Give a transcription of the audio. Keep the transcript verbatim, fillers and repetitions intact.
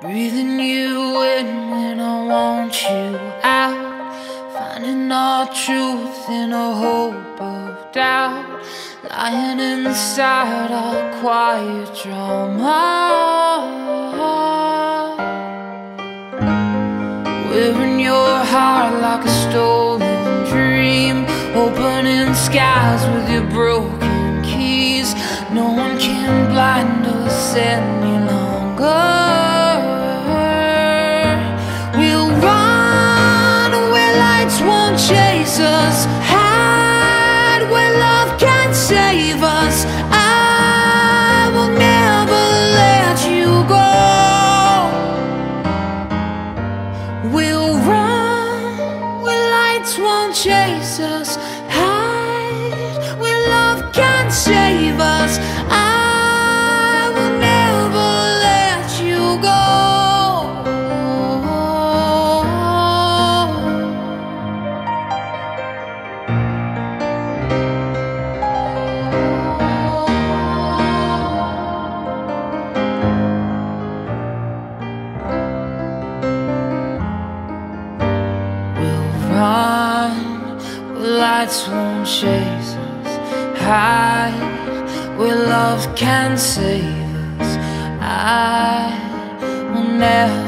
Breathing you in when I want you out, finding all truth in a hope of doubt, lying inside our quiet drama, wearing your heart like a stolen dream, opening skies with your broken keys. No one can blind us any longer. Hide where love can't save us. I will never let you go. We'll run where lights won't chase us. Hide where love can't save us. I will never let you go. Lights won't chase us. Hide where love can save us. I will never